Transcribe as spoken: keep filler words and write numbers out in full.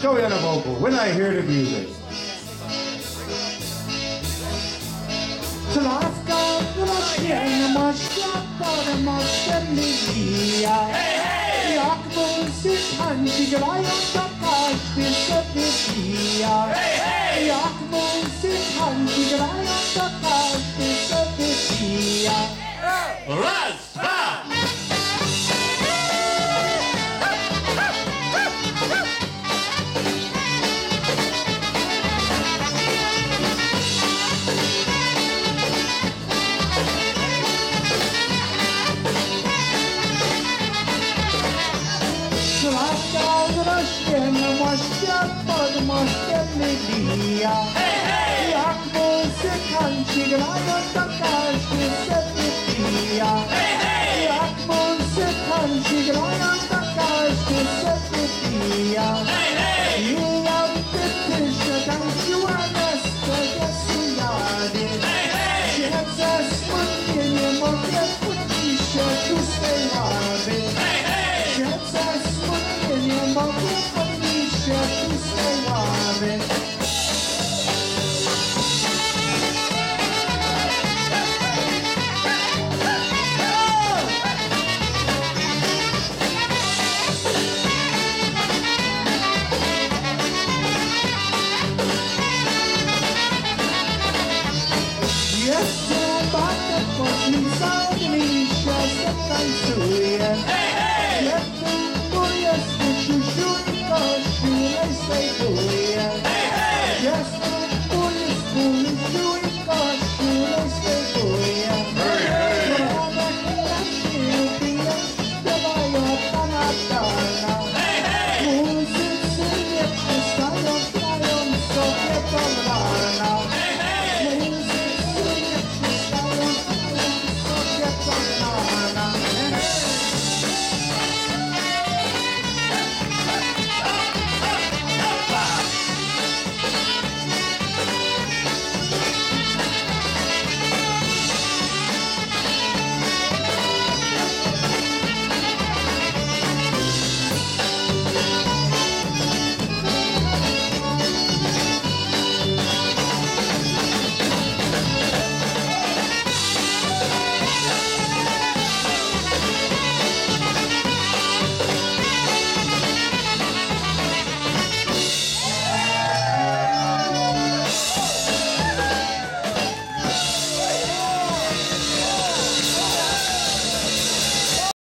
Show you the vocal. When I hear the music. Hey, hey. Hey, hey.